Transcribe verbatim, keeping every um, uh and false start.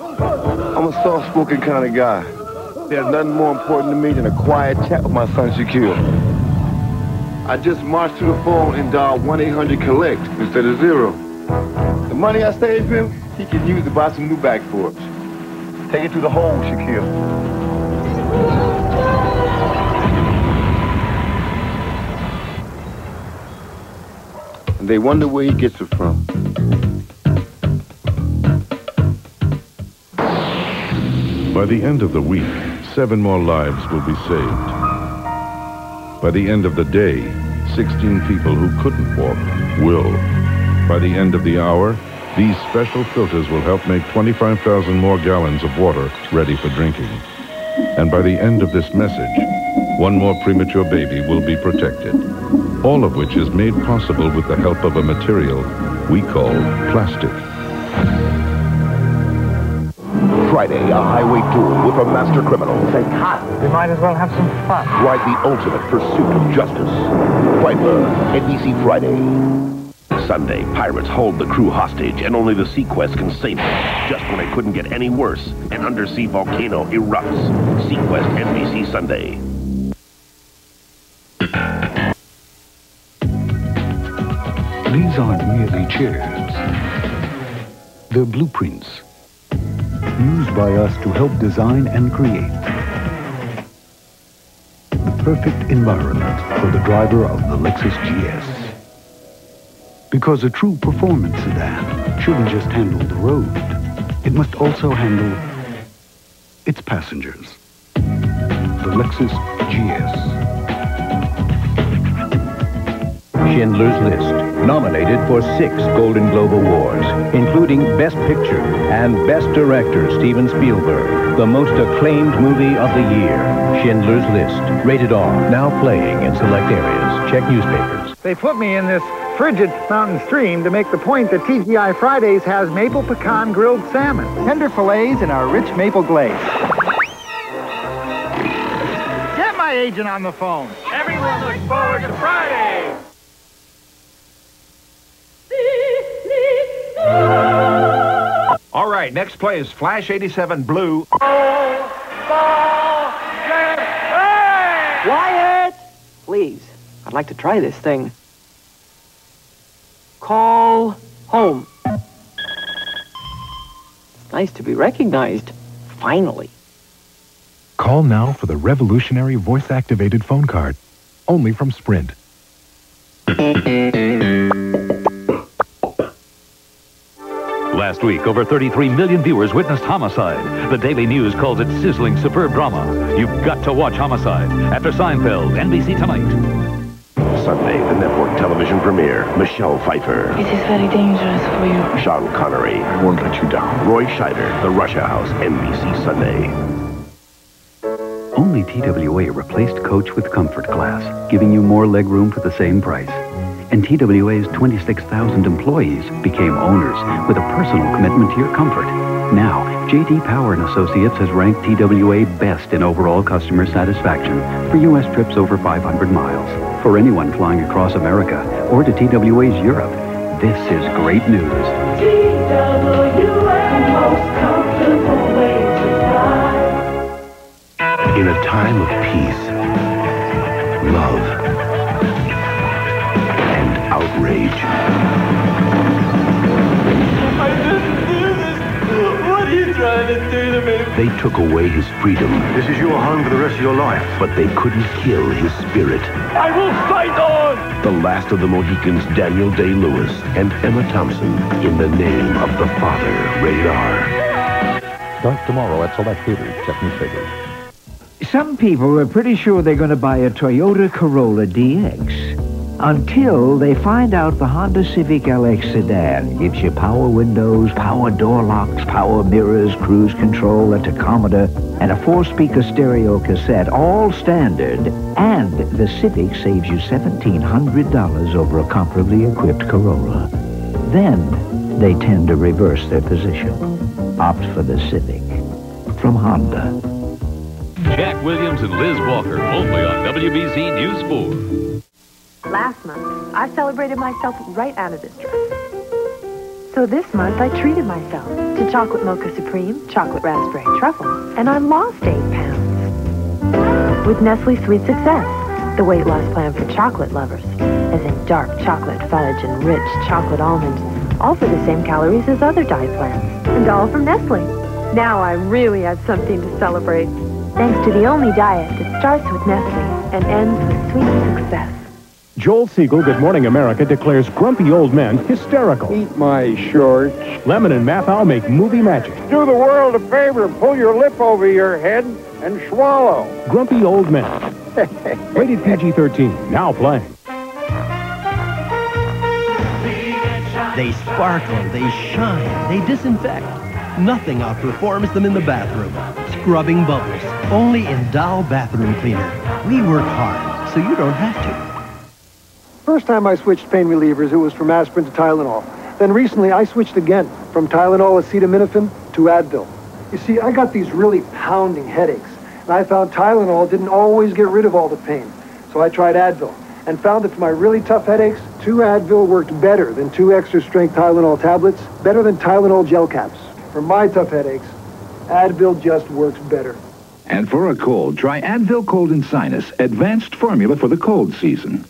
I'm a soft-spoken kind of guy. There's nothing more important to me than a quiet chat with my son, Shaquille. I just marched to the phone and dialed one eight hundred collect instead of zero. The money I saved him, he can use to buy some new backboards. Take it to the hole, Shaquille. They wonder where he gets it from. By the end of the week, seven more lives will be saved. By the end of the day, sixteen people who couldn't walk will. By the end of the hour, these special filters will help make twenty-five thousand more gallons of water ready for drinking. And by the end of this message, one more premature baby will be protected. All of which is made possible with the help of a material we call plastic. Friday, a highway duel with a master criminal. Say, hot. We might as well have some fun. Ride the ultimate pursuit of justice. Viper, N B C Friday. Sunday, pirates hold the crew hostage, and only the SeaQuest can save them. Just when it couldn't get any worse, an undersea volcano erupts. SeaQuest, N B C Sunday. These aren't merely chairs. They're blueprints used by us to help design and create the perfect environment for the driver of the Lexus G S. Because a true performance sedan shouldn't just handle the road. It must also handle its passengers. The Lexus G S. Schindler's List. Nominated for six Golden Globe Awards, including Best Picture and Best Director Steven Spielberg. The most acclaimed movie of the year, Schindler's List. Rated R, now playing in select areas. Check newspapers. They put me in this frigid mountain stream to make the point that T G I Friday's has maple pecan grilled salmon, tender fillets in our rich maple glaze. Get my agent on the phone. Everyone looks forward to Friday. All right, next play is Flash eighty-seven Blue. Oh, ball, get, hey! Wyatt! Please, I'd like to try this thing. Call home. It's nice to be recognized, finally. Call now for the revolutionary voice-activated phone card. Only from Sprint. Last week, over thirty-three million viewers witnessed Homicide. The Daily News calls it sizzling, superb drama. You've got to watch Homicide after Seinfeld, N B C Tonight. Sunday, the network television premiere, Michelle Pfeiffer. It is very dangerous for you. Sean Connery. I won't let you down. Roy Scheider, The Russia House, N B C Sunday. Only T W A replaced coach with comfort class, giving you more legroom for the same price. And T W A's twenty-six thousand employees became owners with a personal commitment to your comfort. Now, J D Power and Associates has ranked T W A best in overall customer satisfaction for U S trips over five hundred miles. For anyone flying across America or to T W A's Europe, this is great news. T W A, most comfortable way to fly. In a time of peace, love, outrage. I didn't do this. What are you trying to do to me? They took away his freedom. This is your home for the rest of your life. But they couldn't kill his spirit. I will fight on! The Last of the Mohicans, Daniel Day-Lewis and Emma Thompson, in the name of the Father. Rated R. Starts tomorrow at select theaters. Check newspapers. Some people are pretty sure they're going to buy a Toyota Corolla D X. Until they find out the Honda Civic L X sedan gives you power windows, power door locks, power mirrors, cruise control, a tachometer, and a four-speaker stereo cassette, all standard. And the Civic saves you seventeen hundred dollars over a comparably equipped Corolla. Then they tend to reverse their position. Opt for the Civic. From Honda. Jack Williams and Liz Walker, only on W B Z News four. Last month, I celebrated myself right out of this dress. So this month I treated myself to chocolate mocha supreme, chocolate raspberry truffle, and I lost eight pounds. With Nestle Sweet Success, the weight loss plan for chocolate lovers, as in dark chocolate fudge and rich chocolate almonds, all for the same calories as other diet plans, and all from Nestle. Now I really have something to celebrate, thanks to the only diet that starts with Nestle and ends with Sweet Success. Joel Siegel, Good Morning America, declares Grumpy Old Men hysterical. Eat my shorts. Lemon and Mathau make movie magic. Do the world a favor, pull your lip over your head and swallow. Grumpy Old Men. Rated P G thirteen, now playing. They sparkle, they shine, they disinfect. Nothing outperforms them in the bathroom. Scrubbing Bubbles, only in Dow Bathroom Cleaner. We work hard, so you don't have to. First time I switched pain relievers, it was from aspirin to Tylenol. Then recently, I switched again from Tylenol acetaminophen to Advil. You see, I got these really pounding headaches, and I found Tylenol didn't always get rid of all the pain. So I tried Advil and found that for my really tough headaches, two Advil worked better than two extra strength Tylenol tablets, better than Tylenol gel caps. For my tough headaches, Advil just works better. And for a cold, try Advil Cold and Sinus, advanced formula for the cold season.